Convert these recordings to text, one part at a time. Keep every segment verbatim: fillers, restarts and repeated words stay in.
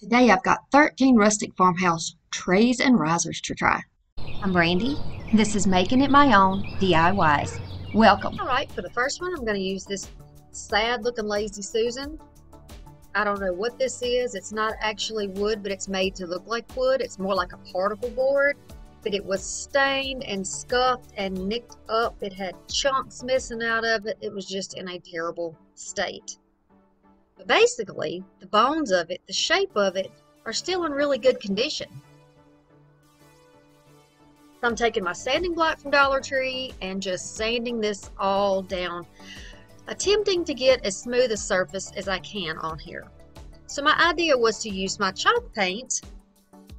Today I've got thirteen rustic farmhouse trays and risers to try. I'm Brandi. This is Making It My Own D I Ys. Welcome. All right, for the first one, I'm going to use this sad-looking Lazy Susan. I don't know what this is. It's not actually wood, but it's made to look like wood. It's more like a particle board, but it was stained and scuffed and nicked up. It had chunks missing out of it. It was just in a terrible state. But basically, the bones of it, the shape of it, are still in really good condition. So I'm taking my sanding block from Dollar Tree and just sanding this all down, attempting to get as smooth a surface as I can on here. So my idea was to use my chalk paint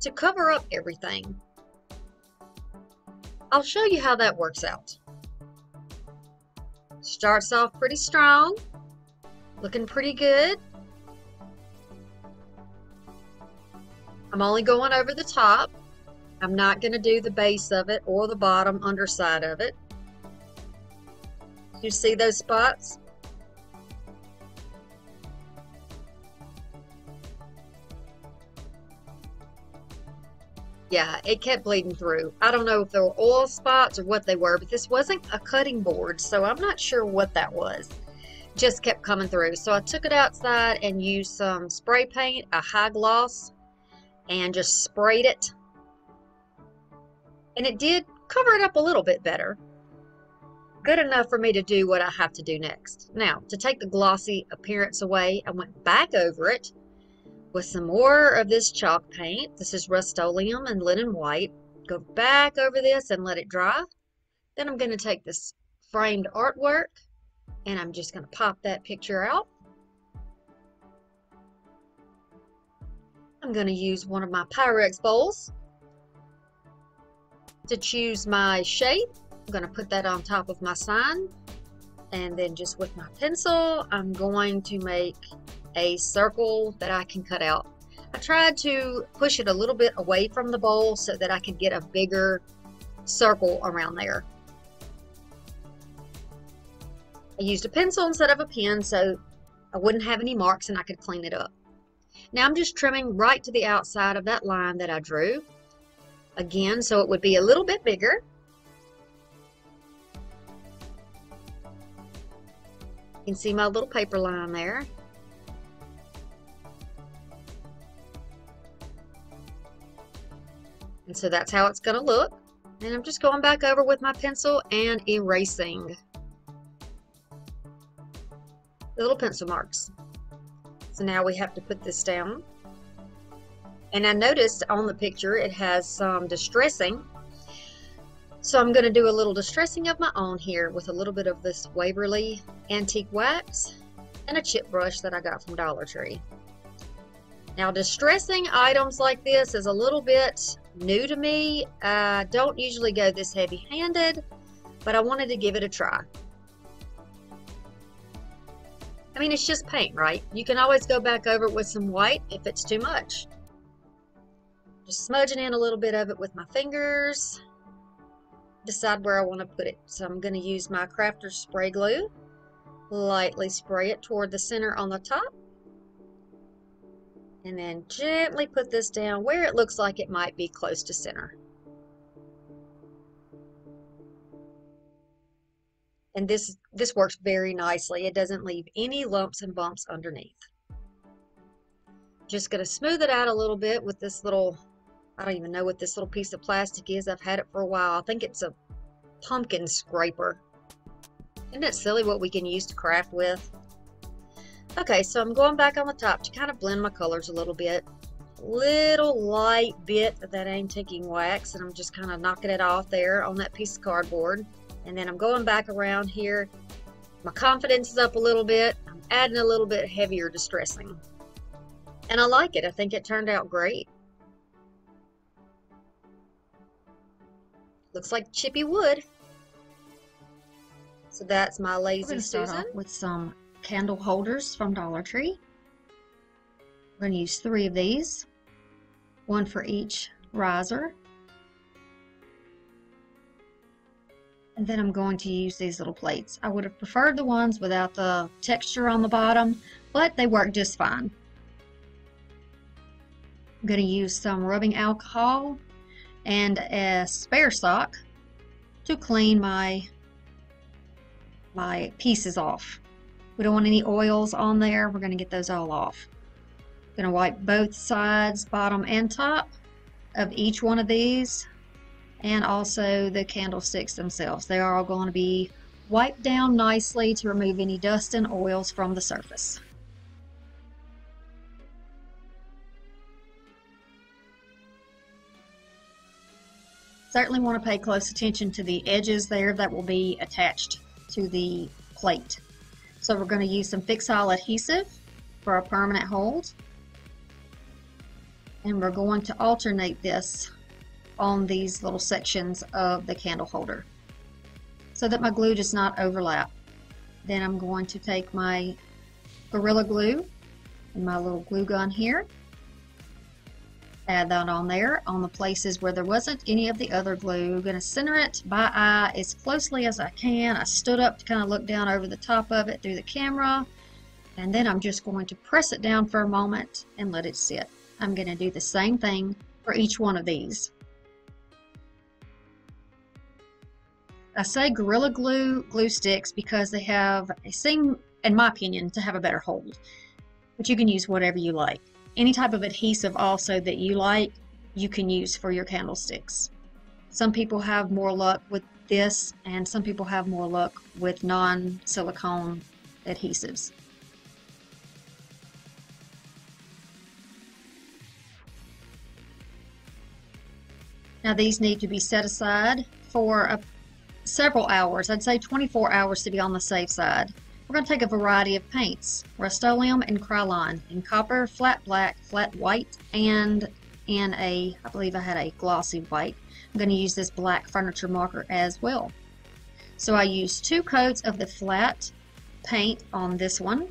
to cover up everything. I'll show you how that works out. Starts off pretty strong, looking pretty good. I'm only going over the top. I'm not going to do the base of it or the bottom underside of it. You see those spots? Yeah, it kept bleeding through. I don't know if there were oil spots or what they were, but this wasn't a cutting board, so I'm not sure what that was. Just kept coming through. So I took it outside and used some spray paint, a high gloss, and just sprayed it. And it did cover it up a little bit better. Good enough for me to do what I have to do next. Now, to take the glossy appearance away, I went back over it with some more of this chalk paint. This is Rust-Oleum and Linen White. Go back over this and let it dry. Then I'm going to take this framed artwork and I'm just going to pop that picture out. I'm going to use one of my Pyrex bowls to choose my shape. I'm going to put that on top of my sign, and then just with my pencil I'm going to make a circle that I can cut out. I tried to push it a little bit away from the bowl so that I could get a bigger circle around there. I used a pencil instead of a pen so I wouldn't have any marks and I could clean it up. Now I'm just trimming right to the outside of that line that I drew. Again, so it would be a little bit bigger. You can see my little paper line there. And so that's how it's going to look. And I'm just going back over with my pencil and erasing the little pencil marks. So now we have to put this down. And I noticed on the picture it has some distressing. So I'm going to do a little distressing of my own here with a little bit of this Waverly antique wax and a chip brush that I got from Dollar Tree. Now, distressing items like this is a little bit new to me. I don't usually go this heavy-handed, but I wanted to give it a try. I mean, it's just paint, right? You can always go back over it with some white if it's too much. Just smudging in a little bit of it with my fingers. Decide where I want to put it. So I'm going to use my Crafter's Spray glue. Lightly spray it toward the center on the top. And then gently put this down where it looks like it might be close to center. And this, this works very nicely. It doesn't leave any lumps and bumps underneath. Just going to smooth it out a little bit with this little, I don't even know what this little piece of plastic is. I've had it for a while. I think it's a pumpkin scraper. Isn't it silly what we can use to craft with? Okay, so I'm going back on the top to kind of blend my colors a little bit. Little light bit of that antiquing wax, and I'm just kind of knocking it off there on that piece of cardboard. And then I'm going back around here. My confidence is up a little bit. I'm adding a little bit heavier distressing. And I like it. I think it turned out great. Looks like chippy wood. So that's my Lazy Susan with some candle holders from Dollar Tree. I'm going to use three of these, one for each riser. And then I'm going to use these little plates. I would have preferred the ones without the texture on the bottom, but they work just fine. I'm going to use some rubbing alcohol and a spare sock to clean my my pieces off. We don't want any oils on there. We're going to get those all off. I'm going to wipe both sides, bottom and top, of each one of these, and also the candlesticks themselves. They are all going to be wiped down nicely to remove any dust and oils from the surface. Certainly want to pay close attention to the edges there that will be attached to the plate. So we're going to use some Fix-All adhesive for a permanent hold. And we're going to alternate this on these little sections of the candle holder so that my glue does not overlap. Then I'm going to take my Gorilla Glue and my little glue gun here, add that on there on the places where there wasn't any of the other glue. I'm going to center it by eye as closely as I can. I stood up to kind of look down over the top of it through the camera, and then I'm just going to press it down for a moment and let it sit. I'm going to do the same thing for each one of these. I say Gorilla Glue glue sticks because they have, they seem, in my opinion, to have a better hold, but you can use whatever you like. Any type of adhesive also that you like, you can use for your candlesticks. Some people have more luck with this, and some people have more luck with non-silicone adhesives. Now these need to be set aside for a, several hours. I'd say twenty-four hours to be on the safe side. We're going to take a variety of paints, Rust-Oleum and Krylon, in copper, flat black, flat white, and in a, I believe I had a glossy white. I'm going to use this black furniture marker as well. So I used two coats of the flat paint on this one,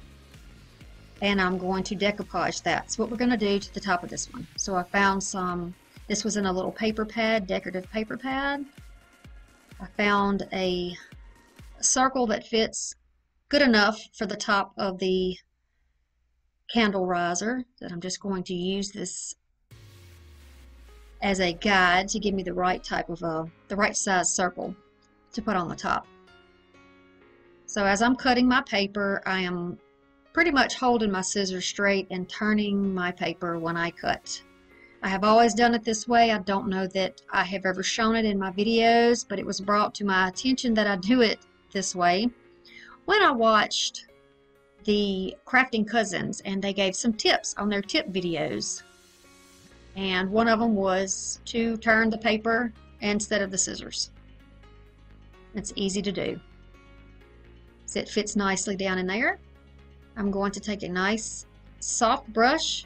and I'm going to decoupage that. That's what we're going to do to the top of this one. So I found some, this was in a little paper pad, decorative paper pad. I found a circle that fits good enough for the top of the candle riser that I'm just going to use this as a guide to give me the right type of a, the right size circle to put on the top. So as I'm cutting my paper, I am pretty much holding my scissors straight and turning my paper when I cut. I have always done it this way. I don't know that I have ever shown it in my videos, but it was brought to my attention that I do it this way when I watched the Crafting Cousins, and they gave some tips on their tip videos. And one of them was to turn the paper instead of the scissors. It's easy to do. So it fits nicely down in there. I'm going to take a nice soft brush.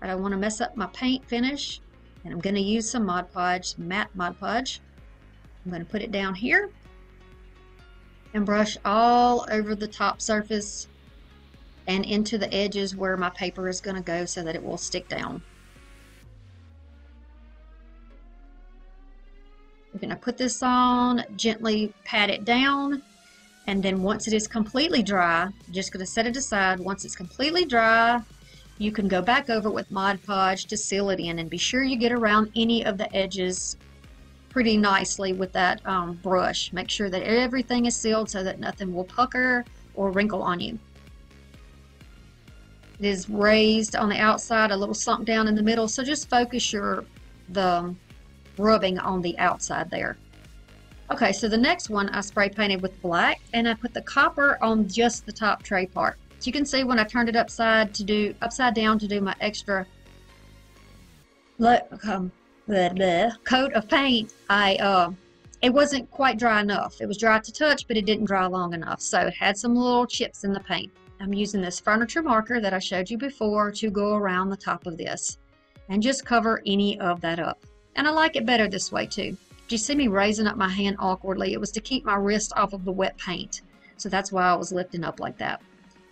I don't want to mess up my paint finish. And I'm going to use some Mod Podge, matte Mod Podge. I'm going to put it down here and brush all over the top surface and into the edges where my paper is going to go so that it will stick down. We're going to put this on, gently pat it down, and then once it is completely dry, I'm just going to set it aside. Once it's completely dry, you can go back over with Mod Podge to seal it in, and be sure you get around any of the edges pretty nicely with that um, brush. Make sure that everything is sealed so that nothing will pucker or wrinkle on you. It is raised on the outside, a little sunk down in the middle, so just focus your the rubbing on the outside there. Okay, so the next one I spray painted with black, and I put the copper on just the top tray part. So you can see when I turned it upside to do upside down to do my extra look, um, Blah, blah. coat of paint, I uh, it wasn't quite dry enough. It was dry to touch, but it didn't dry long enough, so it had some little chips in the paint. I'm using this furniture marker that I showed you before to go around the top of this and just cover any of that up. And I like it better this way too. If you see me raising up my hand awkwardly, it was to keep my wrist off of the wet paint, so that's why I was lifting up like that.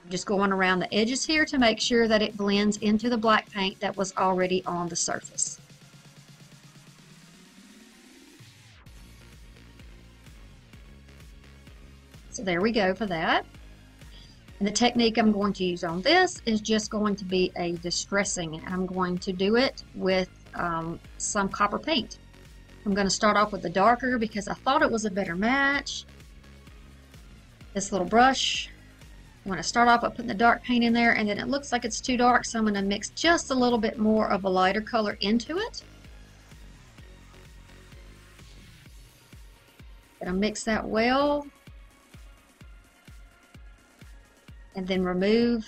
I'm just going around the edges here to make sure that it blends into the black paint that was already on the surface. So there we go for that. And the technique I'm going to use on this is just going to be a distressing, and I'm going to do it with um, some copper paint. I'm going to start off with the darker because I thought it was a better match. This little brush, I'm going to start off by putting the dark paint in there, and then it looks like it's too dark, so I'm going to mix just a little bit more of a lighter color into it. Gonna mix that well, and then remove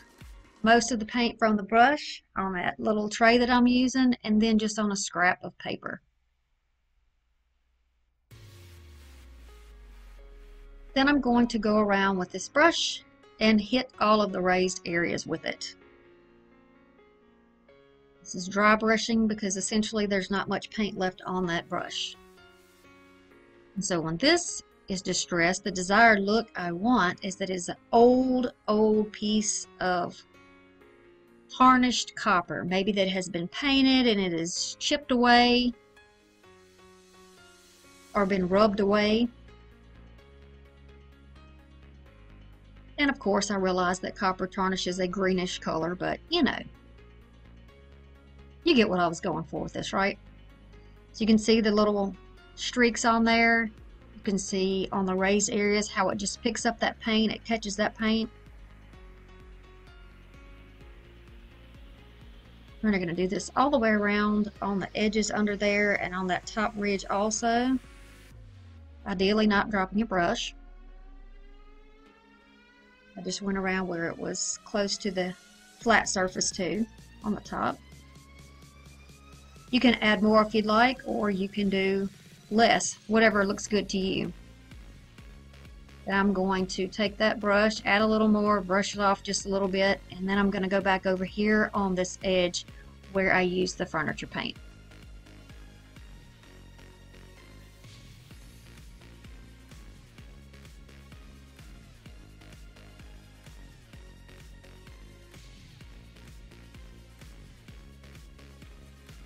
most of the paint from the brush on that little tray that I'm using, and then just on a scrap of paper. Then I'm going to go around with this brush and hit all of the raised areas with it. This is dry brushing because essentially there's not much paint left on that brush. And so when this is distressed, the desired look I want is that it's an old, old piece of tarnished copper. Maybe that has been painted and it is chipped away or been rubbed away. And of course I realize that copper tarnish is a greenish color, but you know, you get what I was going for with this, right? So you can see the little streaks on there. You can see on the raised areas how it just picks up that paint, it catches that paint. We're going to do this all the way around on the edges under there and on that top ridge also. Ideally not dropping your brush. I just went around where it was close to the flat surface too on the top. You can add more if you'd like, or you can do less, whatever looks good to you. Then I'm going to take that brush, add a little more, brush it off just a little bit, and then I'm going to go back over here on this edge where I used the furniture paint.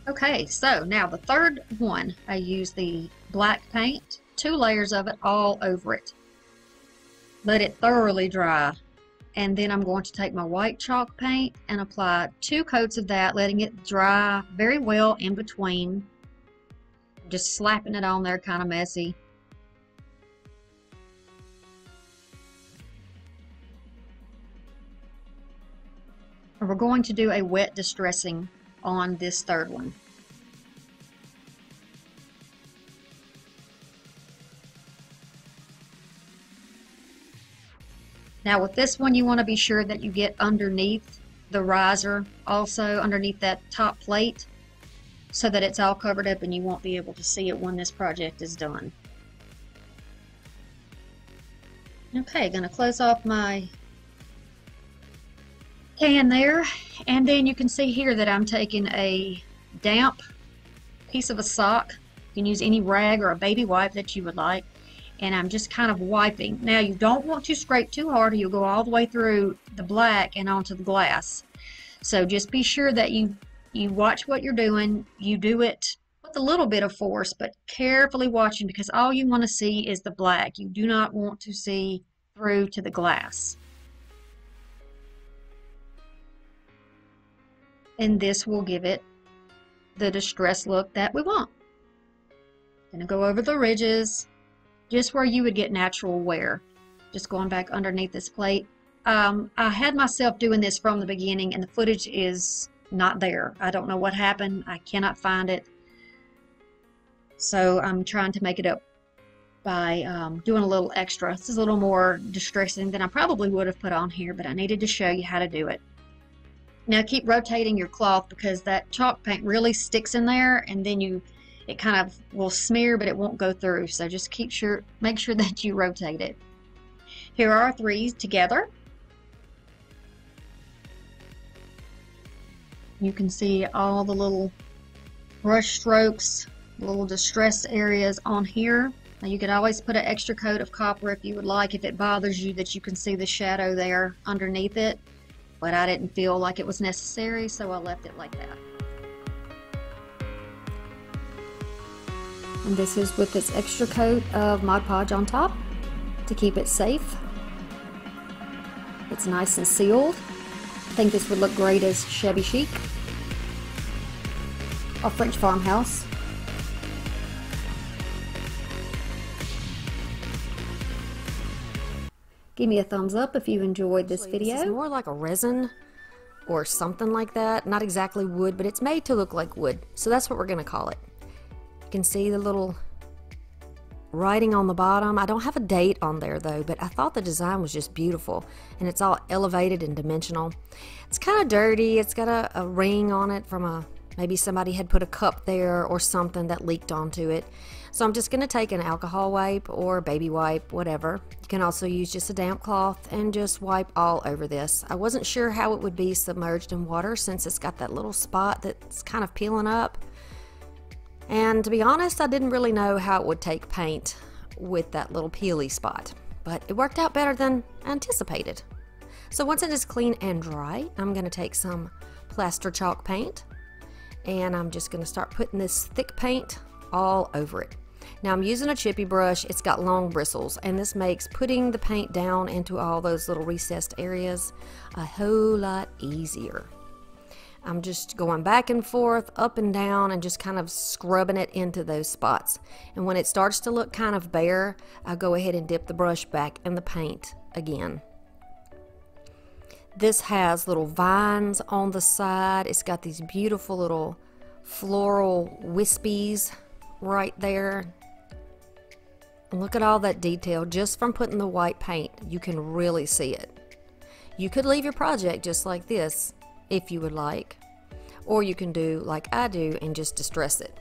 Okay, so now the third one, I use the black paint, two layers of it all over it. Let it thoroughly dry. And then I'm going to take my white chalk paint and apply two coats of that, letting it dry very well in between. Just slapping it on there, kind of messy. And we're going to do a wet distressing on this third one. Now with this one, you want to be sure that you get underneath the riser, also underneath that top plate, so that it's all covered up and you won't be able to see it when this project is done. Okay, gonna close off my can there, and then you can see here that I'm taking a damp piece of a sock. You can use any rag or a baby wipe that you would like, and I'm just kind of wiping. Now you don't want to scrape too hard or you'll go all the way through the black and onto the glass. So just be sure that you you watch what you're doing. You do it with a little bit of force, but carefully watching, because all you want to see is the black. You do not want to see through to the glass. And this will give it the distressed look that we want. I'm gonna go over the ridges, just where you would get natural wear. Just going back underneath this plate. Um, I had myself doing this from the beginning and the footage is not there. I don't know what happened. I cannot find it. So I'm trying to make it up by um, doing a little extra. This is a little more distressing than I probably would have put on here, but I needed to show you how to do it. Now keep rotating your cloth because that chalk paint really sticks in there, and then you, it kind of will smear, but it won't go through. So just keep sure, make sure that you rotate it. Here are our three together. You can see all the little brush strokes, little distress areas on here. Now you could always put an extra coat of copper if you would like, if it bothers you that you can see the shadow there underneath it. But I didn't feel like it was necessary, so I left it like that. And this is with this extra coat of Mod Podge on top to keep it safe. It's nice and sealed. I think this would look great as shabby chic or French farmhouse. Give me a thumbs up if you enjoyed this video. It's more like a resin or something like that. Not exactly wood, but it's made to look like wood. So that's what we're going to call it. You can see the little writing on the bottom. I don't have a date on there though, but I thought the design was just beautiful. And it's all elevated and dimensional. It's kind of dirty. It's got a, a ring on it from a, maybe somebody had put a cup there or something that leaked onto it. So I'm just going to take an alcohol wipe or baby wipe, whatever. You can also use just a damp cloth and just wipe all over this. I wasn't sure how it would be submerged in water since it's got that little spot that's kind of peeling up. And to be honest, I didn't really know how it would take paint with that little peely spot. But it worked out better than anticipated. So once it is clean and dry, I'm going to take some plaster chalk paint. And I'm just going to start putting this thick paint all over it. Now I'm using a chippy brush. It's got long bristles, and this makes putting the paint down into all those little recessed areas a whole lot easier. I'm just going back and forth, up and down, and just kind of scrubbing it into those spots. And when it starts to look kind of bare, I'll go ahead and dip the brush back in the paint again. This has little vines on the side. It's got these beautiful little floral wispies right there. Look at all that detail just from putting the white paint. You can really see it. You could leave your project just like this if you would like, or you can do like I do and just distress it.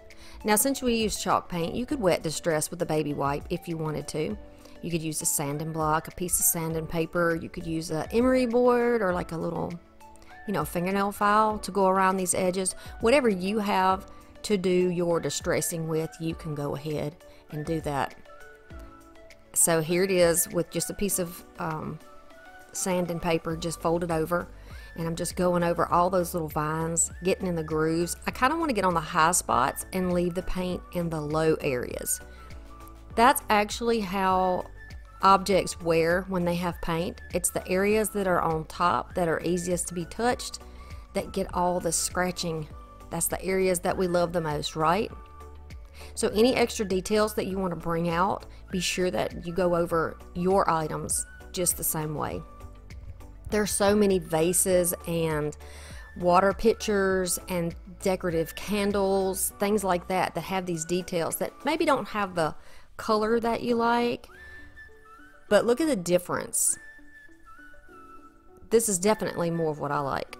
Now since we use chalk paint, you could wet distress with a baby wipe if you wanted to. You could use a sanding block, a piece of sanding paper. You could use an emery board or like a little, you know, fingernail file to go around these edges. Whatever you have to do your distressing with, you can go ahead and do that. So here it is with just a piece of um, sanding paper just folded over, and I'm just going over all those little vines, getting in the grooves. I kind of want to get on the high spots and leave the paint in the low areas. That's actually how objects wear when they have paint. It's the areas that are on top that are easiest to be touched that get all the scratching. That's the areas that we love the most, right? So any extra details that you want to bring out, be sure that you go over your items just the same way. There's so many vases and water pitchers and decorative candles, things like that, that have these details that maybe don't have the color that you like. But look at the difference. This is definitely more of what I like.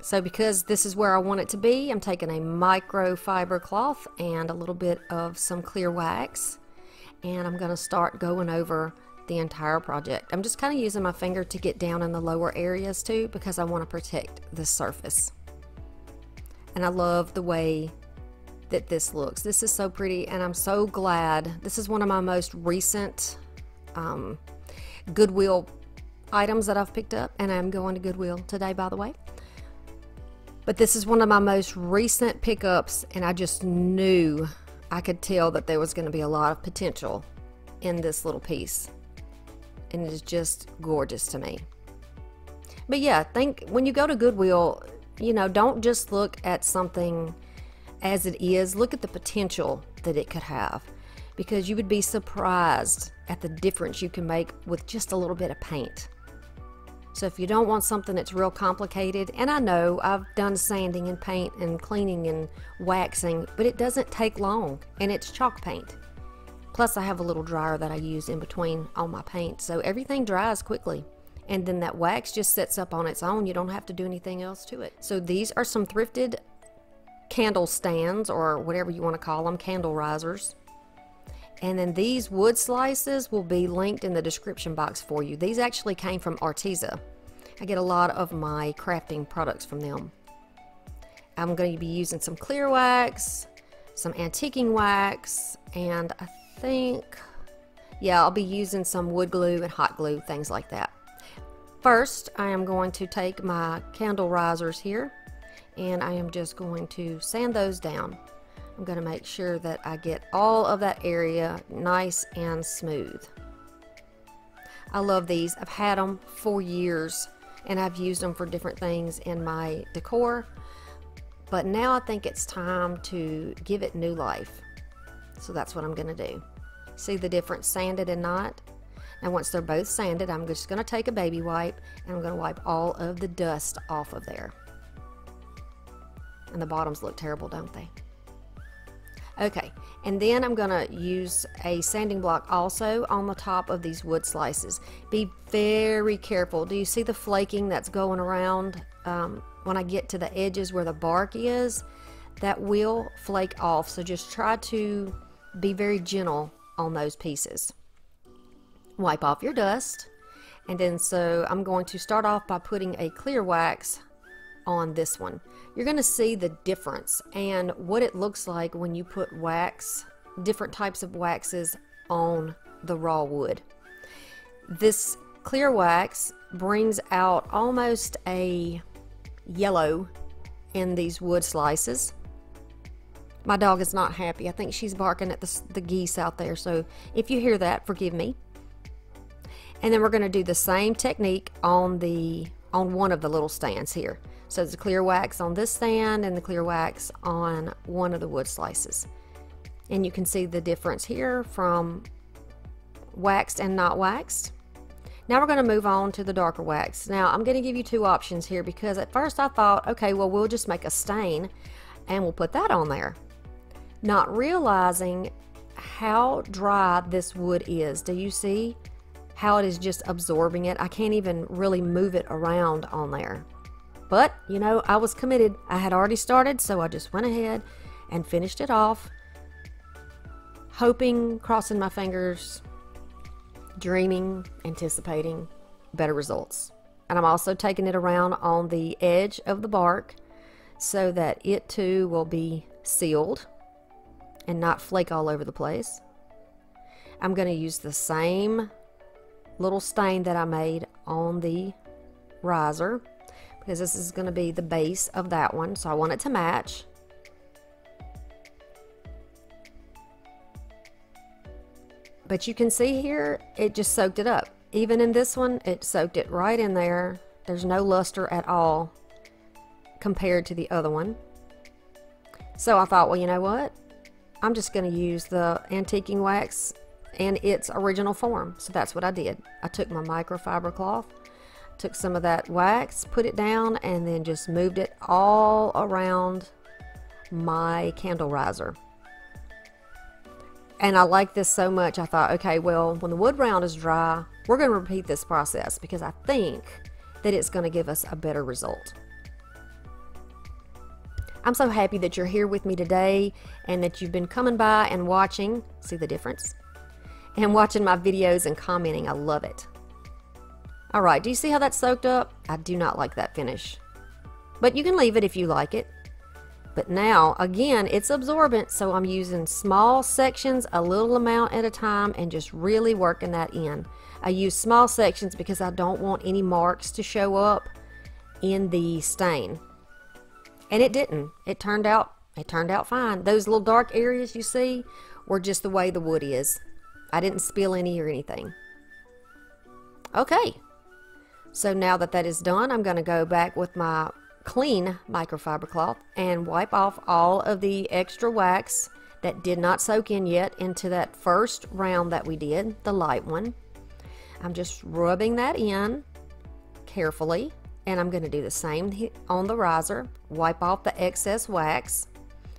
So because this is where I want it to be, I'm taking a microfiber cloth and a little bit of some clear wax, and I'm going to start going over the entire project. I'm just kind of using my finger to get down in the lower areas too, because I want to protect the surface. And I love the way that this looks. This is so pretty, and I'm so glad. This is one of my most recent um, Goodwill items that I've picked up, and I'm going to Goodwill today, by the way. But this is one of my most recent pickups, and I just knew, I could tell that there was going to be a lot of potential in this little piece. And it is just gorgeous to me. But yeah, think when you go to Goodwill, you know, don't just look at something as it is. Look at the potential that it could have, because you would be surprised at the difference you can make with just a little bit of paint. So if you don't want something that's real complicated, and I know I've done sanding and paint and cleaning and waxing, but it doesn't take long, and it's chalk paint. Plus I have a little dryer that I use in between all my paint, so everything dries quickly. And then that wax just sets up on its own. You don't have to do anything else to it. So these are some thrifted candle stands, or whatever you want to call them, candle risers. And then these wood slices will be linked in the description box for you. These actually came from Artiza. I get a lot of my crafting products from them. I'm going to be using some clear wax, some antiquing wax, and I think, yeah, I'll be using some wood glue and hot glue, things like that. First, I am going to take my candle risers here, and I am just going to sand those down. I'm going to make sure that I get all of that area nice and smooth. I love these. I've had them for years and I've used them for different things in my decor, but now I think it's time to give it new life. So that's what I'm gonna do. See the difference, sanded and not? Now once they're both sanded, I'm just gonna take a baby wipe and I'm gonna wipe all of the dust off of there. And the bottoms look terrible, don't they? Okay, and then I'm gonna use a sanding block also on the top of these wood slices. Be very careful. Do you see the flaking that's going around? Um, when I get to the edges where the bark is, that will flake off. So just try to be very gentle on those pieces. Wipe off your dust. And then so I'm going to start off by putting a clear wax on this one. You're going to see the difference and what it looks like when you put wax, different types of waxes on the raw wood. This clear wax brings out almost a yellow in these wood slices. My dog is not happy. I think she's barking at the, the geese out there, so if you hear that, forgive me. And then we're going to do the same technique on the on one of the little stands here. So there's a clear wax on this stand and the clear wax on one of the wood slices. And you can see the difference here from waxed and not waxed. Now we're going to move on to the darker wax. Now I'm going to give you two options here because at first I thought, okay, well, we'll just make a stain and we'll put that on there. Not realizing how dry this wood is. Do you see how it is just absorbing it? I can't even really move it around on there. But, you know, I was committed. I had already started, so I just went ahead and finished it off. Hoping, crossing my fingers, dreaming, anticipating better results. And I'm also taking it around on the edge of the bark so that it too will be sealed and not flake all over the place. I'm going to use the same little stain that I made on the riser, because this is going to be the base of that one, so I want it to match. But you can see here, it just soaked it up. Even in this one, it soaked it right in there. There's no luster at all compared to the other one. So I thought, well, you know what? I'm just going to use the antiquing wax in its original form. So that's what I did. I took my microfiber cloth, took some of that wax, put it down, and then just moved it all around my candle riser. And I like this so much, I thought, okay, well, when the wood round is dry, we're going to repeat this process because I think that it's going to give us a better result. I'm so happy that you're here with me today and that you've been coming by and watching. See the difference? And watching my videos and commenting. I love it. Alright, do you see how that's soaked up? I do not like that finish. But you can leave it if you like it. But now, again, it's absorbent, so I'm using small sections, a little amount at a time, and just really working that in. I use small sections because I don't want any marks to show up in the stain. And it didn't. It turned out, it turned out fine. Those little dark areas you see were just the way the wood is. I didn't spill any or anything. Okay. So now that that is done, I'm going to go back with my clean microfiber cloth and wipe off all of the extra wax that did not soak in yet into that first round that we did, the light one. I'm just rubbing that in carefully, and I'm going to do the same on the riser. Wipe off the excess wax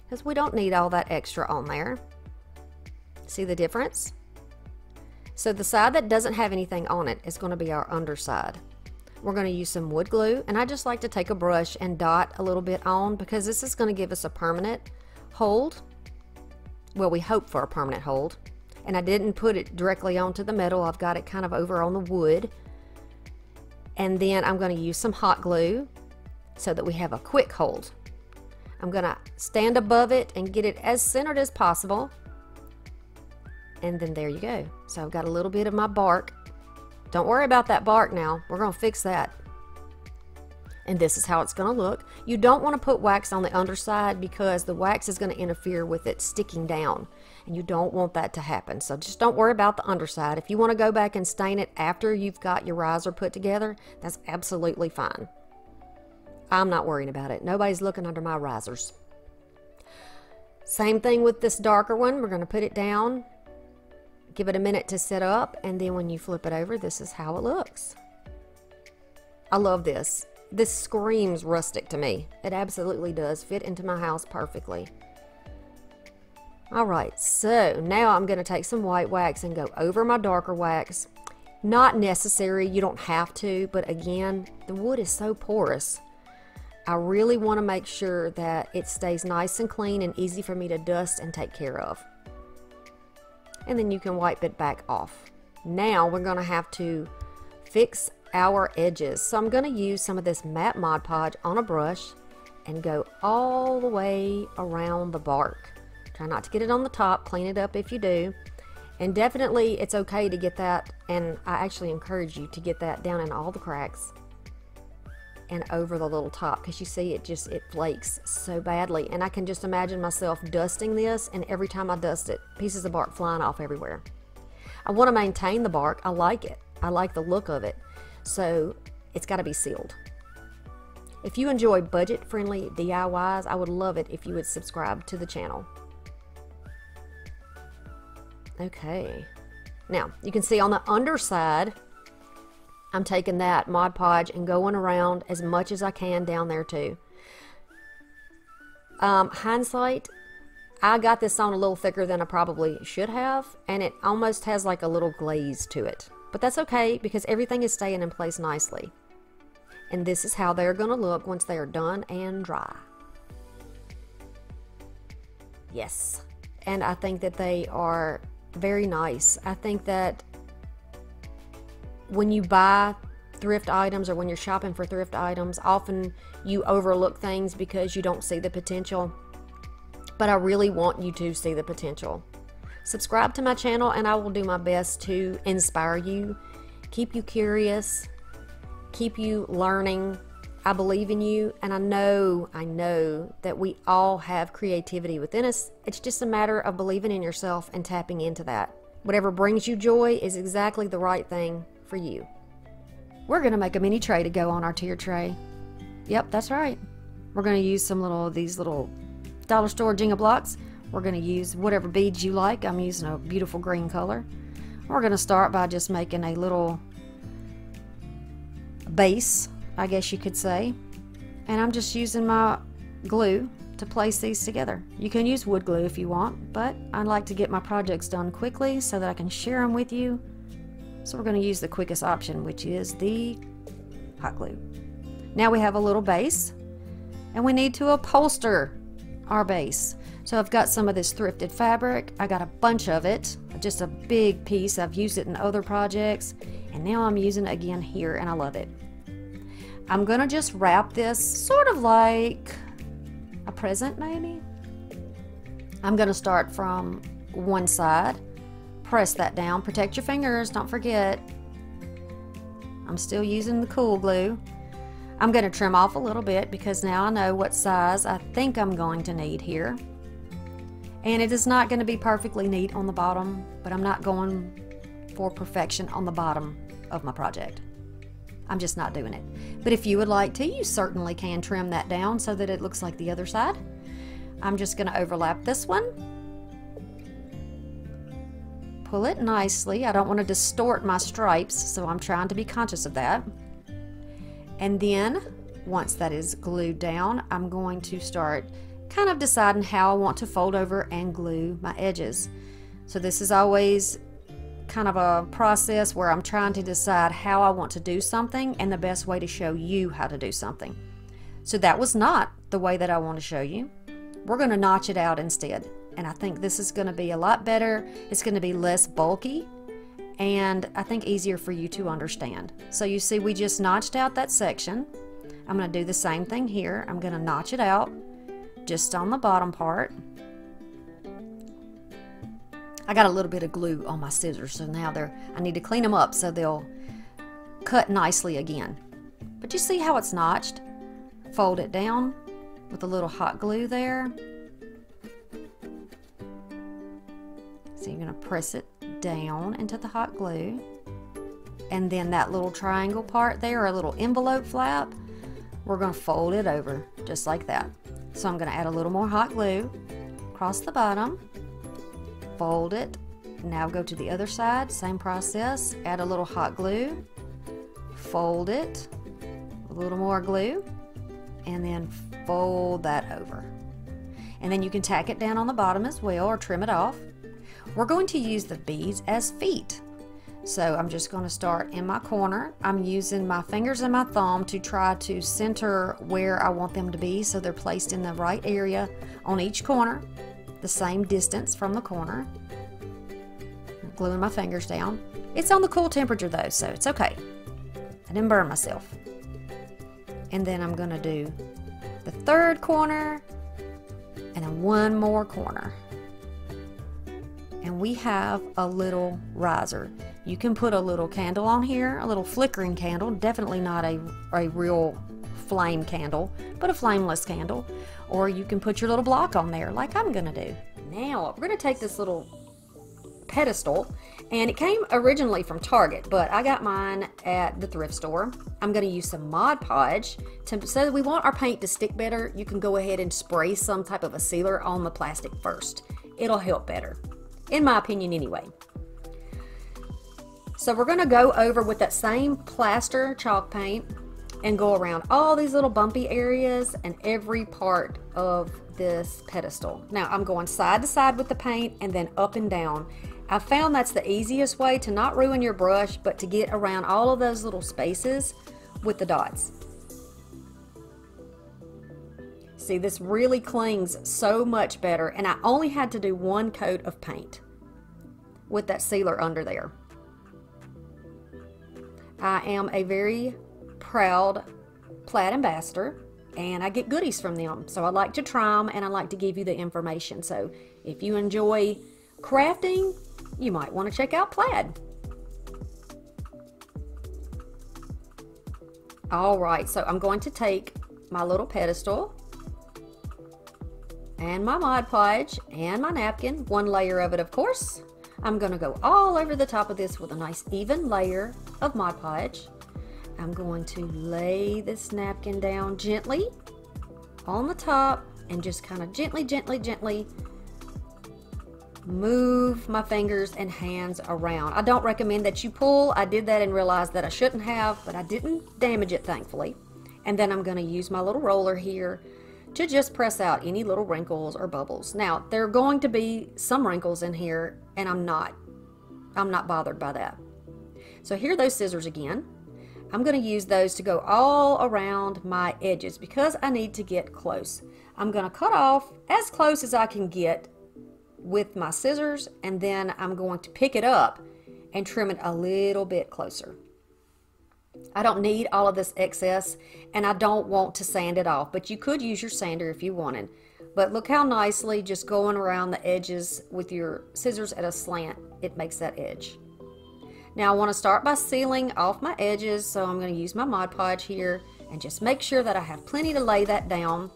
because we don't need all that extra on there. See the difference? So the side that doesn't have anything on it is going to be our underside. We're going to use some wood glue, and I just like to take a brush and dot a little bit on because this is going to give us a permanent hold. Well, we hope for a permanent hold. And I didn't put it directly onto the metal. I've got it kind of over on the wood. And then I'm going to use some hot glue so that we have a quick hold. I'm going to stand above it and get it as centered as possible. And then there you go. So I've got a little bit of my bark. Don't worry about that bark now. We're going to fix that. and this is how it's going to look. You don't want to put wax on the underside because the wax is going to interfere with it sticking down, and you don't want that to happen. So just don't worry about the underside. If you want to go back and stain it after you've got your riser put together, that's absolutely fine. I'm not worrying about it. Nobody's looking under my risers. Same thing with this darker one. We're going to put it down, give it a minute to set up, and then when you flip it over, this is how it looks. I love this. This screams rustic to me. It absolutely does fit into my house perfectly. All right, so now I'm going to take some white wax and go over my darker wax. Not necessary, you don't have to, but again, the wood is so porous. I really want to make sure that it stays nice and clean and easy for me to dust and take care of. And then you can wipe it back off. Now we're going to have to fix our edges. So I'm going to use some of this matte Mod Podge on a brush and go all the way around the bark. Try not to get it on the top, clean it up if you do. And definitely it's okay to get that, and I actually encourage you to get that down in all the cracks and over the little top, because you see it just, it flakes so badly. And I can just imagine myself dusting this, and every time I dust it, pieces of bark flying off everywhere. I want to maintain the bark. I like it. I like the look of it. So it's got to be sealed. If you enjoy budget-friendly D I Ys, I would love it if you would subscribe to the channel. Okay, now you can see on the underside, I'm taking that Mod Podge and going around as much as I can down there too. Um, hindsight, I got this on a little thicker than I probably should have, and it almost has like a little glaze to it. But that's okay, because everything is staying in place nicely. And this is how they're going to look once they are done and dry. Yes, and I think that they are very nice. I think that when you buy thrift items, or when you're shopping for thrift items, often you overlook things because you don't see the potential. But I really want you to see the potential. Subscribe to my channel, and I will do my best to inspire you, keep you curious, keep you learning. I believe in you, and I know, I know that we all have creativity within us. It's just a matter of believing in yourself and tapping into that. Whatever brings you joy is exactly the right thing for you. We're going to make a mini tray to go on our tier tray. Yep, that's right. We're going to use some little, these little dollar store Jenga blocks. We're going to use whatever beads you like. I'm using a beautiful green color. We're going to start by just making a little base, I guess you could say, and I'm just using my glue to place these together. You can use wood glue if you want, but I like to get my projects done quickly so that I can share them with you. So we're going to use the quickest option, which is the hot glue. Now we have a little base, and we need to upholster our base. So I've got some of this thrifted fabric. I got a bunch of it, just a big piece. I've used it in other projects, and now I'm using it again here, and I love it. I'm gonna just wrap this sort of like a present, maybe. I'm gonna start from one side, press that down, protect your fingers, don't forget. I'm still using the cool glue. I'm gonna trim off a little bit because now I know what size I think I'm going to need here. And it is not gonna be perfectly neat on the bottom, but I'm not going for perfection on the bottom of my project. I'm just not doing it. But if you would like to, you certainly can trim that down so that it looks like the other side. I'm just going to overlap this one. Pull it nicely. I don't want to distort my stripes, so I'm trying to be conscious of that. And then, once that is glued down, I'm going to start kind of deciding how I want to fold over and glue my edges. So this is always kind of a process where I'm trying to decide how I want to do something and the best way to show you how to do something. So that was not the way that I want to show you. We're going to notch it out instead, and I think this is going to be a lot better. It's going to be less bulky, and I think easier for you to understand. So you see, we just notched out that section. I'm going to do the same thing here. I'm going to notch it out just on the bottom part. I got a little bit of glue on my scissors, so now they're, I need to clean them up so they'll cut nicely again. But you see how it's notched? fold it down with a little hot glue there. So you're gonna press it down into the hot glue. And then that little triangle part there, a little envelope flap, we're gonna fold it over just like that. So I'm gonna add a little more hot glue across the bottom, fold it. Now go to the other side, same process, add a little hot glue, fold it, a little more glue, and then fold that over. And then you can tack it down on the bottom as well, or trim it off. We're going to use the beads as feet. So I'm just going to start in my corner. I'm using my fingers and my thumb to try to center where I want them to be, so they're placed in the right area on each corner, the same distance from the corner. Gluing my fingers down. It's on the cool temperature though, so it's okay. I didn't burn myself. And then I'm gonna do the third corner and then one more corner. And we have a little riser. You can put a little candle on here, a little flickering candle, definitely not a, a real flame candle, but a flameless candle. Or you can put your little block on there like I'm gonna do. Now, we're gonna take this little pedestal, and it came originally from Target, but I got mine at the thrift store. I'm going to use some Mod Podge to, so that we want our paint to stick better. You can go ahead and spray some type of a sealer on the plastic first. It'll help better, in my opinion anyway. So we're going to go over with that same plaster chalk paint and go around all these little bumpy areas and every part of this pedestal. Now I'm going side to side with the paint and then up and down. I found that's the easiest way to not ruin your brush, but to get around all of those little spaces with the dots. See, this really clings so much better, and I only had to do one coat of paint with that sealer under there. I am a very proud Plaid ambassador, and I get goodies from them, so I like to try them and I like to give you the information. So if you enjoy crafting, you might want to check out Plaid. All right, so I'm going to take my little pedestal and my Mod Podge and my napkin, one layer of it of course. I'm going to go all over the top of this with a nice even layer of Mod Podge. I'm going to lay this napkin down gently on the top and just kind of gently, gently, gently move my fingers and hands around. I don't recommend that you pull. I did that and realized that I shouldn't have, but I didn't damage it, thankfully. And then I'm going to use my little roller here to just press out any little wrinkles or bubbles. Now, there are going to be some wrinkles in here, and I'm not, I'm not bothered by that. So here are those scissors again. I'm going to use those to go all around my edges because I need to get close. I'm going to cut off as close as I can get with my scissors, and then I'm going to pick it up and trim it a little bit closer. I don't need all of this excess, and I don't want to sand it off, but you could use your sander if you wanted. But look how nicely just going around the edges with your scissors at a slant, it makes that edge. Now I want to start by sealing off my edges, so I'm going to use my Mod Podge here and just make sure that I have plenty to lay that down.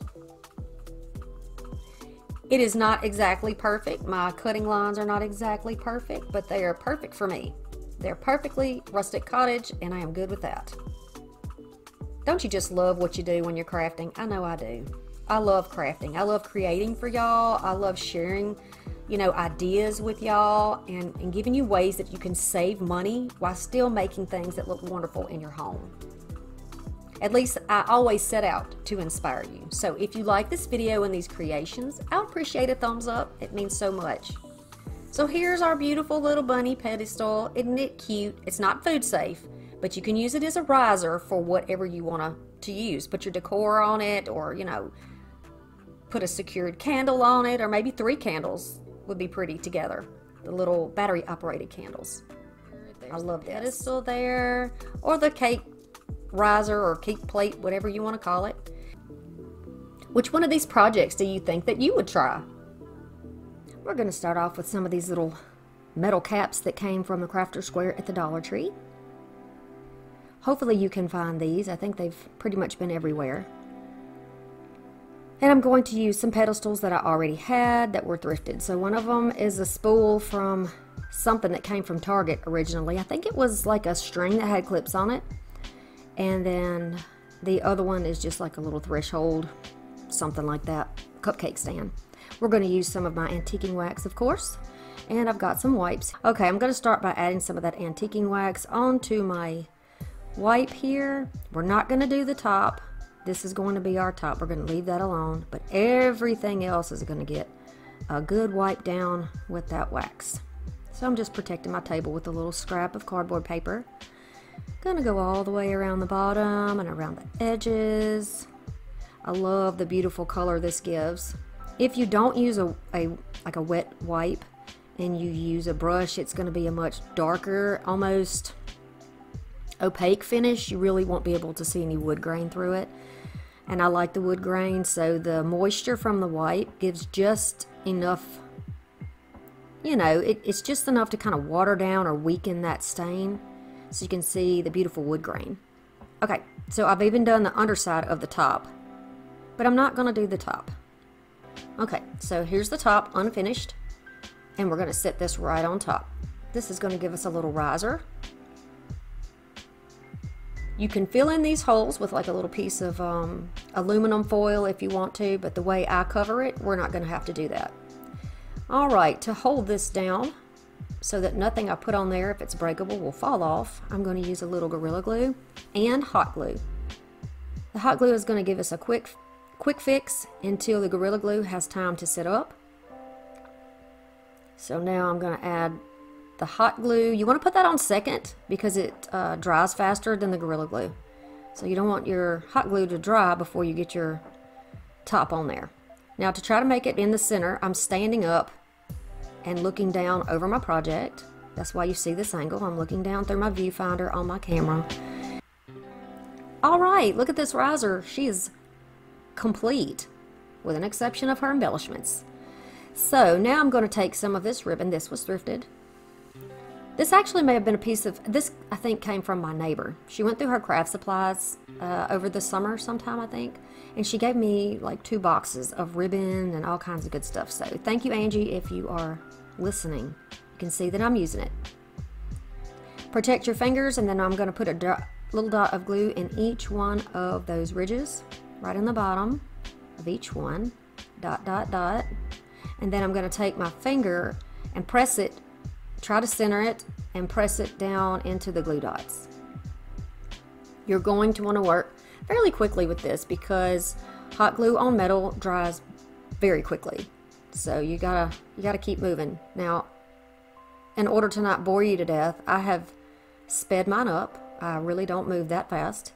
It is not exactly perfect. My cutting lines are not exactly perfect, but they are perfect for me. They're perfectly rustic cottage, and I am good with that. Don't you just love what you do when you're crafting? I know I do. I love crafting. I love creating for y'all. I love sharing, you know, ideas with y'all, and, and giving you ways that you can save money while still making things that look wonderful in your home. At least I always set out to inspire you. So if you like this video and these creations, I would appreciate a thumbs up. It means so much. So here's our beautiful little bunny pedestal. Isn't it cute? It's not food safe, but you can use it as a riser for whatever you want to use. Put your decor on it, or, you know, put a secured candle on it, or maybe three candles would be pretty together, the little battery operated candles. There's I love the pedestal there, or the cake riser or cake plate, whatever you want to call it. Which one of these projects do you think that you would try? We're going to start off with some of these little metal caps that came from the Crafter's Square at the Dollar Tree. Hopefully you can find these. I think they've pretty much been everywhere. And I'm going to use some pedestals that I already had that were thrifted. So one of them is a spool from something that came from Target originally. I think it was like a string that had clips on it. And then the other one is just like a little threshold, something like that, cupcake stand. We're going to use some of my antiquing wax, of course. And I've got some wipes. Okay, I'm going to start by adding some of that antiquing wax onto my wipe here. We're not going to do the top. This is going to be our top. We're going to leave that alone, but everything else is going to get a good wipe down with that wax. So I'm just protecting my table with a little scrap of cardboard paper. Gonna go all the way around the bottom and around the edges. I love the beautiful color this gives. If you don't use a, a like a wet wipe and you use a brush, it's gonna be a much darker, almost opaque finish. You really won't be able to see any wood grain through it. And I like the wood grain, so the moisture from the wipe gives just enough, you know, it, it's just enough to kind of water down or weaken that stain so you can see the beautiful wood grain. Okay, so I've even done the underside of the top, but I'm not gonna do the top. Okay, so here's the top unfinished, and we're gonna set this right on top. This is gonna give us a little riser. You can fill in these holes with like a little piece of um, aluminum foil if you want to, but the way I cover it, we're not going to have to do that. All right, to hold this down so that nothing I put on there, if it's breakable, will fall off, I'm going to use a little Gorilla Glue and hot glue. The hot glue is going to give us a quick, quick fix until the Gorilla Glue has time to set up. So now I'm going to add the hot glue. You want to put that on second because it uh, dries faster than the Gorilla Glue. So you don't want your hot glue to dry before you get your top on there. Now to try to make it in the center, I'm standing up and looking down over my project. That's why you see this angle. I'm looking down through my viewfinder on my camera. All right, look at this riser. She is complete, with an exception of her embellishments. So now I'm going to take some of this ribbon. This was thrifted. This actually may have been a piece of, this I think came from my neighbor. She went through her craft supplies uh, over the summer sometime, I think, and she gave me like two boxes of ribbon and all kinds of good stuff. So thank you, Angie, if you are listening. You can see that I'm using it. Protect your fingers, and then I'm gonna put a do- little dot of glue in each one of those ridges, right in the bottom of each one, dot, dot, dot. And then I'm gonna take my finger and press it, try to center it and press it down into the glue dots. You're going to want to work fairly quickly with this because hot glue on metal dries very quickly. So you gotta you gotta keep moving. Now, in order to not bore you to death, I have sped mine up. I really don't move that fast.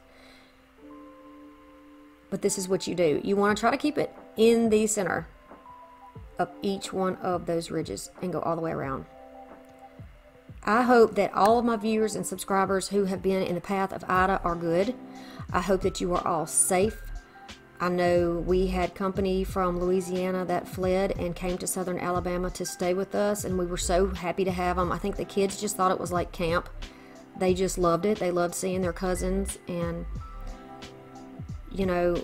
But this is what you do. You want to try to keep it in the center of each one of those ridges and go all the way around. I hope that all of my viewers and subscribers who have been in the path of Ida are good. I hope that you are all safe. I know we had company from Louisiana that fled and came to Southern Alabama to stay with us, and we were so happy to have them. I think the kids just thought it was like camp. They just loved it. They loved seeing their cousins, and you know,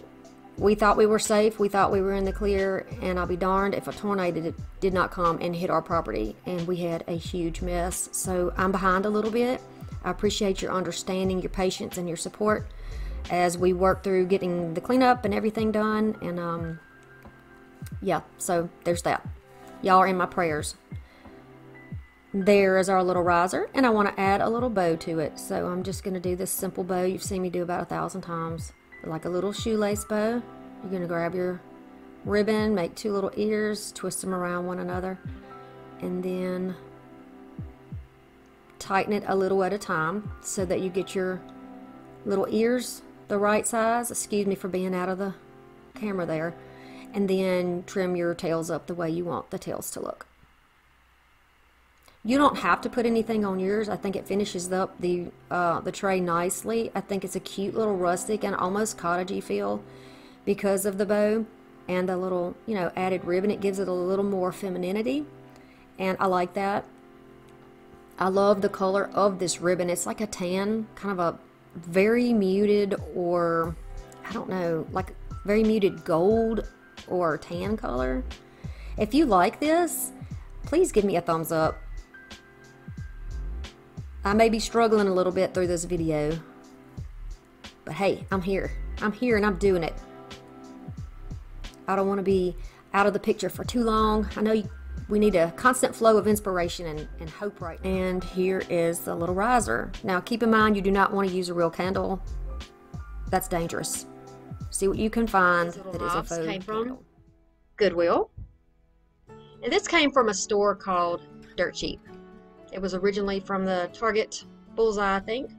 we thought we were safe. We thought we were in the clear, and I'll be darned if a tornado did not come and hit our property, and we had a huge mess. So I'm behind a little bit. I appreciate your understanding, your patience, and your support as we work through getting the cleanup and everything done. And um, yeah, so there's that. Y'all are in my prayers. There is our little riser, and I want to add a little bow to it. So I'm just going to do this simple bow you've seen me do about a thousand times. Like a little shoelace bow. You're going to grab your ribbon, make two little ears, twist them around one another, and then tighten it a little at a time so that you get your little ears the right size. Excuse me for being out of the camera there. And then trim your tails up the way you want the tails to look. You don't have to put anything on yours. I think it finishes up the uh, the tray nicely. I think it's a cute little rustic and almost cottagey feel because of the bow and the little, you know, added ribbon. It gives it a little more femininity, and I like that. I love the color of this ribbon. It's like a tan, kind of a very muted, or I don't know, like very muted gold or tan color. If you like this, please give me a thumbs up. I may be struggling a little bit through this video, but hey, I'm here. I'm here and I'm doing it. I don't want to be out of the picture for too long. I know you, we need a constant flow of inspiration and, and hope right now. And here is the little riser. Now keep in mind, you do not want to use a real candle. That's dangerous. See what you can find that is a faux came from Goodwill. And this came from a store called Dirt Cheap. It was originally from the Target Bullseye, I think.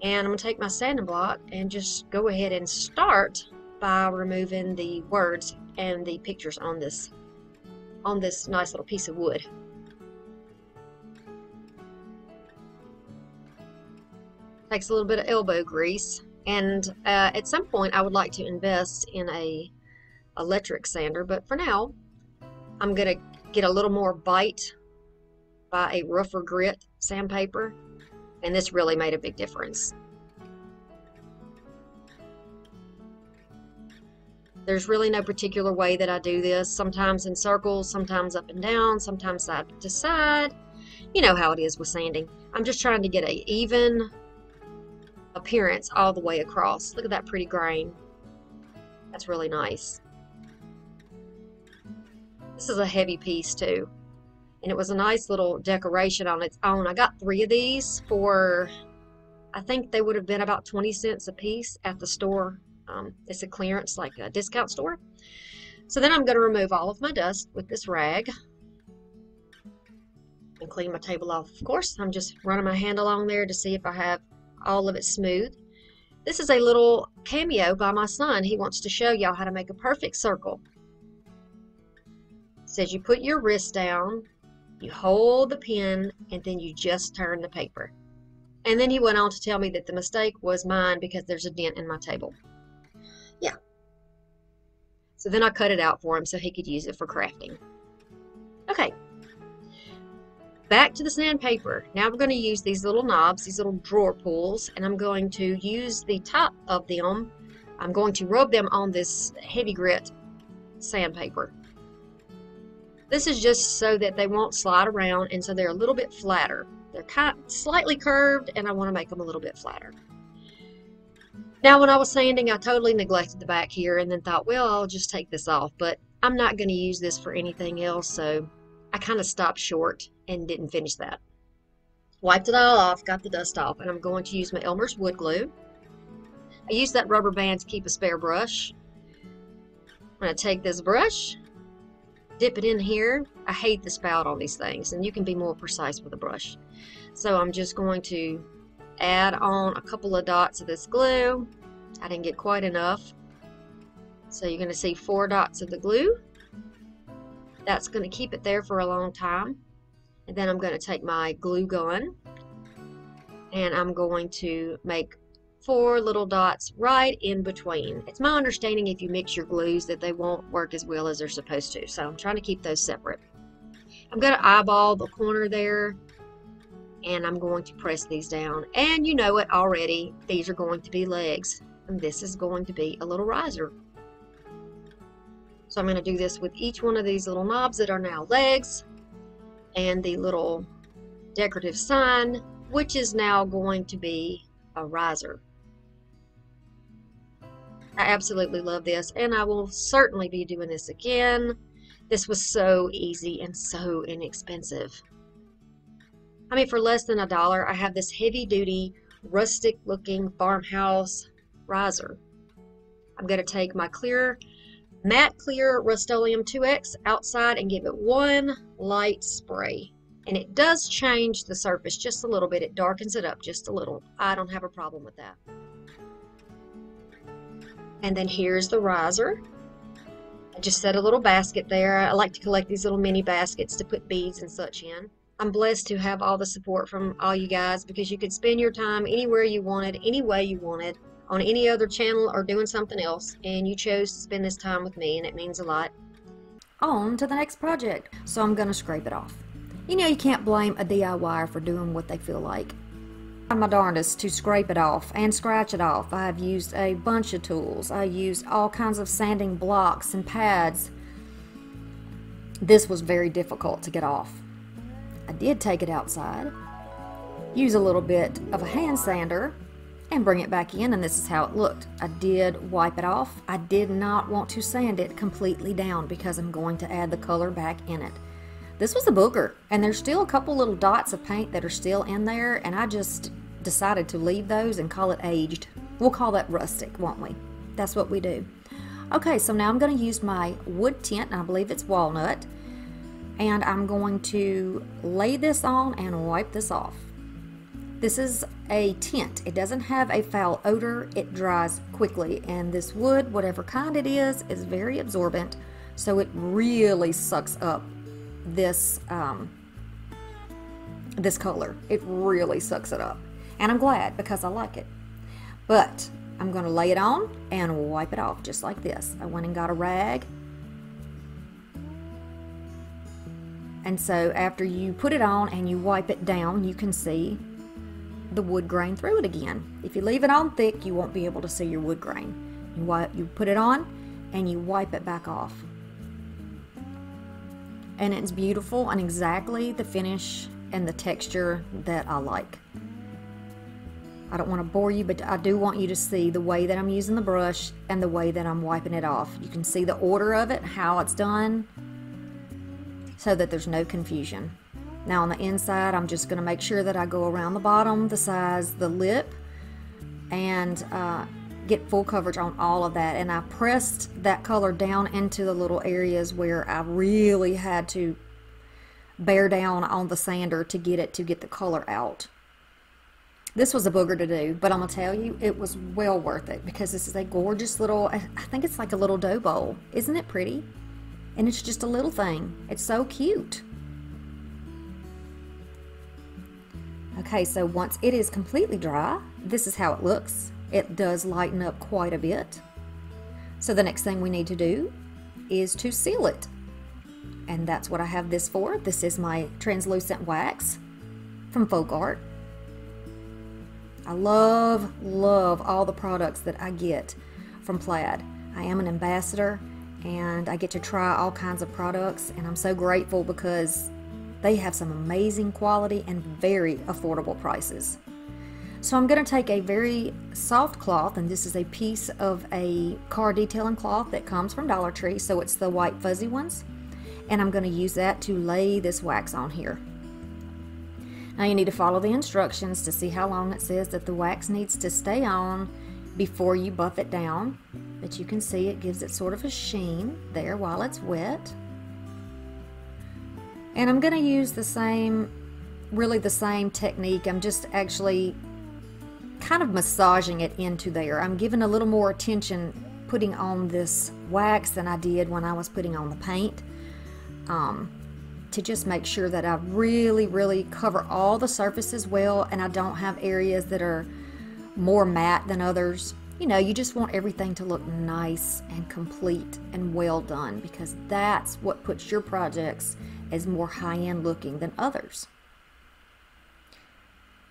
And I'm going to take my sanding block and just go ahead and start by removing the words and the pictures on this on this nice little piece of wood. Takes a little bit of elbow grease, and uh, at some point I would like to invest in a electric sander, but for now I'm gonna get a little more bite by a rougher grit sandpaper, and this really made a big difference. There's really no particular way that I do this. Sometimes in circles, sometimes up and down, sometimes side to side. You know how it is with sanding. I'm just trying to get an even appearance all the way across. Look at that pretty grain. That's really nice. This is a heavy piece too. And it was a nice little decoration on its own. I got three of these for, I think they would have been about twenty cents a piece at the store. Um, it's a clearance, like a discount store. So then I'm going to remove all of my dust with this rag and clean my table off. Of course, I'm just running my hand along there to see if I have all of it smooth. This is a little cameo by my son. He wants to show y'all how to make a perfect circle. It says you put your wrist down, you hold the pen, and then you just turn the paper. And then he went on to tell me that the mistake was mine because there's a dent in my table. Yeah. So then I cut it out for him so he could use it for crafting. Okay. Back to the sandpaper. Now we're going to use these little knobs, these little drawer pulls, and I'm going to use the top of them. I'm going to rub them on this heavy grit sandpaper. This is just so that they won't slide around, and so they're a little bit flatter. They're kind of slightly curved, and I want to make them a little bit flatter. Now, when I was sanding, I totally neglected the back here and then thought, well, I'll just take this off, but I'm not going to use this for anything else, so I kind of stopped short and didn't finish that. Wiped it all off, got the dust off, and I'm going to use my Elmer's wood glue. I use that rubber band to keep a spare brush. I'm going to take this brush, dip it in here. I hate the spout on these things, and you can be more precise with a brush. So I'm just going to add on a couple of dots of this glue. I didn't get quite enough. So you're going to see four dots of the glue. That's going to keep it there for a long time. And then I'm going to take my glue gun and I'm going to make four little dots right in between. It's my understanding if you mix your glues that they won't work as well as they're supposed to. So I'm trying to keep those separate. I'm going to eyeball the corner there. And I'm going to press these down, and you know it already, these are going to be legs, and this is going to be a little riser. So I'm going to do this with each one of these little knobs that are now legs, and the little decorative sign, which is now going to be a riser. I absolutely love this, and I will certainly be doing this again. This was so easy and so inexpensive. I mean, for less than a dollar, I have this heavy-duty, rustic-looking farmhouse riser. I'm going to take my clear, matte clear Rust-Oleum two X outside and give it one light spray. And it does change the surface just a little bit. It darkens it up just a little. I don't have a problem with that. And then here's the riser. I just set a little basket there. I like to collect these little mini baskets to put beads and such in. I'm blessed to have all the support from all you guys, because you could spend your time anywhere you wanted, any way you wanted, on any other channel or doing something else, and you chose to spend this time with me, and it means a lot. On to the next project. So I'm going to scrape it off. You know, you can't blame a D I Y er for doing what they feel like. my darndest to scrape it off and scratch it off. I have used a bunch of tools. I used all kinds of sanding blocks and pads. This was very difficult to get off. I did take it outside, use a little bit of a hand sander, and bring it back in, and this is how it looked. I did wipe it off. I did not want to sand it completely down because I'm going to add the color back in it. This was a booger, and there's still a couple little dots of paint that are still in there, and I just decided to leave those and call it aged. We'll call that rustic, won't we? That's what we do. Okay, so now I'm going to use my wood tint, and I believe it's walnut, and I'm going to lay this on and wipe this off. This is a tint. It doesn't have a foul odor. It dries quickly, and this wood, whatever kind it is, is very absorbent, so it really sucks up this um, this color. It really sucks it up, and I'm glad because I like it. But I'm going to lay it on and wipe it off just like this. I went and got a rag, and so after you put it on and you wipe it down, you can see the wood grain through it again. If you leave it on thick, you won't be able to see your wood grain. You, wipe, you put it on and you wipe it back off. And it's beautiful and exactly the finish and the texture that I like. I don't want to bore you, but I do want you to see the way that I'm using the brush and the way that I'm wiping it off. You can see the order of it, how it's done, so that there's no confusion. Now on the inside, I'm just going to make sure that I go around the bottom, the sides, the lip, and uh, get full coverage on all of that. And I pressed that color down into the little areas where I really had to bear down on the sander to get it to get the color out. This was a booger to do, but I'm going to tell you, it was well worth it because this is a gorgeous little, I think it's like a little dough bowl. Isn't it pretty? And it's just a little thing. It's so cute. Okay, so once it is completely dry, this is how it looks. It does lighten up quite a bit. So the next thing we need to do is to seal it. And that's what I have this for. This is my translucent wax from Folk Art. I love, love all the products that I get from Plaid. I am an ambassador and I get to try all kinds of products, and I'm so grateful because they have some amazing quality and very affordable prices. So I'm going to take a very soft cloth, and this is a piece of a car detailing cloth that comes from Dollar Tree, so it's the white fuzzy ones, and I'm going to use that to lay this wax on here. Now you need to follow the instructions to see how long it says that the wax needs to stay on before you buff it down, but you can see it gives it sort of a sheen there while it's wet. And I'm going to use the same, really the same technique. I'm just actually kind of massaging it into there. I'm giving a little more attention putting on this wax than I did when I was putting on the paint, um, to just make sure that I really, really cover all the surfaces well, and I don't have areas that are more matte than others. You know, you just want everything to look nice and complete and well done, because that's what puts your projects as more high-end looking than others.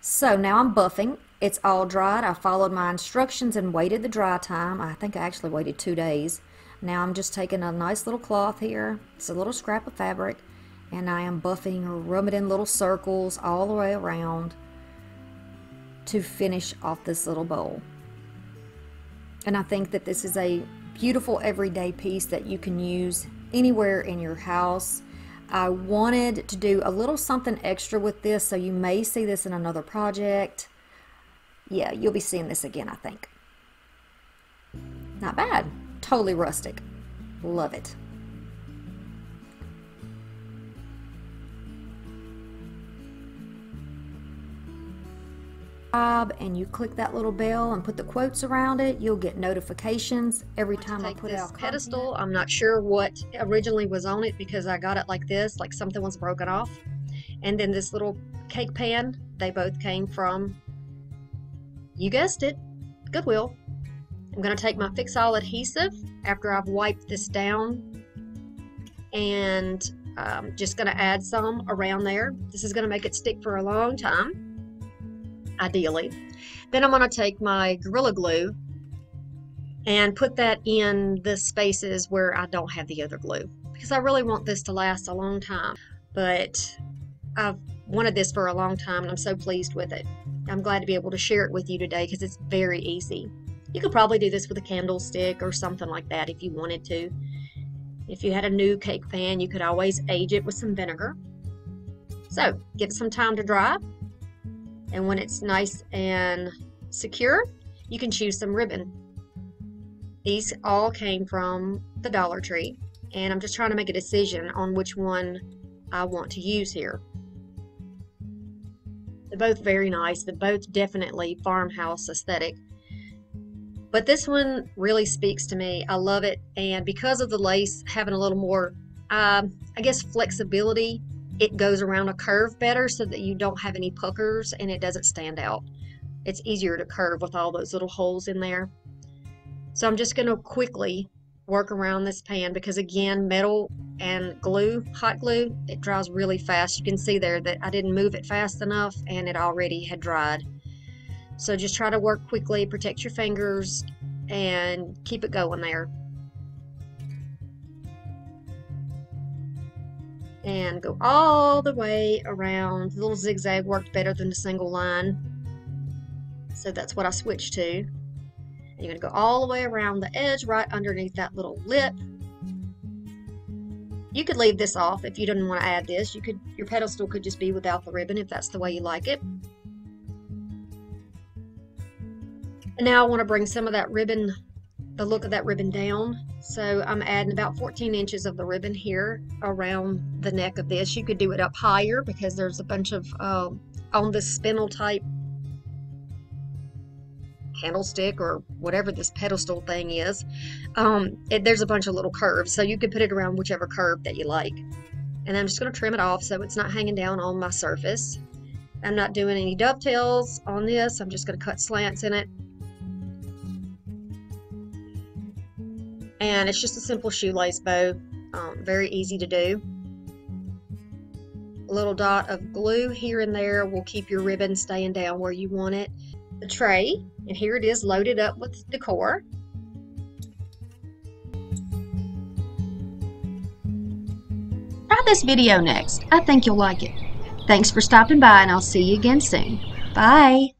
So now I'm buffing. It's all dried. I followed my instructions and waited the dry time. I think I actually waited two days. Now I'm just taking a nice little cloth here. It's a little scrap of fabric, and I am buffing or rubbing in little circles all the way around to finish off this little bowl. And I think that this is a beautiful everyday piece that you can use anywhere in your house. I wanted to do a little something extra with this, so you may see this in another project. Yeah, you'll be seeing this again, I think. Not bad. Totally rustic. Love it. And you click that little bell and put the quotes around it, you'll get notifications every time I put out content. Pedestal, I'm not sure what originally was on it because I got it like this, like something was broken off. And then this little cake pan, they both came from, you guessed it, Goodwill. I'm going to take my Fix-All adhesive after I've wiped this down, and I'm just going to add some around there. This is going to make it stick for a long time. ideally. Then I'm going to take my Gorilla Glue and put that in the spaces where I don't have the other glue, because I really want this to last a long time. But I've wanted this for a long time, and I'm so pleased with it. I'm glad to be able to share it with you today because it's very easy. You could probably do this with a candlestick or something like that if you wanted to. If you had a new cake pan, you could always age it with some vinegar. So give it some time to dry, and when it's nice and secure, you can choose some ribbon. These all came from the Dollar Tree, and I'm just trying to make a decision on which one I want to use here. They're both very nice. They're both definitely farmhouse aesthetic. But this one really speaks to me. I love it. And because of the lace having a little more, um, I guess, flexibility, it goes around a curve better so that you don't have any puckers and it doesn't stand out. It's easier to curve with all those little holes in there. So I'm just going to quickly work around this pan because, again, metal and glue, hot glue, it dries really fast. You can see there that I didn't move it fast enough and it already had dried. So just try to work quickly, protect your fingers, and keep it going there. And go all the way around. The little zigzag worked better than the single line. So that's what I switched to. And you're going to go all the way around the edge, right underneath that little lip. You could leave this off if you didn't want to add this. You could, your pedestal could just be without the ribbon if that's the way you like it. Now I want to bring some of that ribbon, the look of that ribbon down. So I'm adding about fourteen inches of the ribbon here around the neck of this. You could do it up higher because there's a bunch of, uh, on this spindle type candlestick or whatever this pedestal thing is, um, it, there's a bunch of little curves. So you could put it around whichever curve that you like. And I'm just going to trim it off so it's not hanging down on my surface. I'm not doing any dovetails on this. I'm just going to cut slants in it. And it's just a simple shoelace bow, um, very easy to do. A little dot of glue here and there will keep your ribbon staying down where you want it. The tray, and here it is loaded up with decor. Try this video next. I think you'll like it. Thanks for stopping by, and I'll see you again soon. Bye!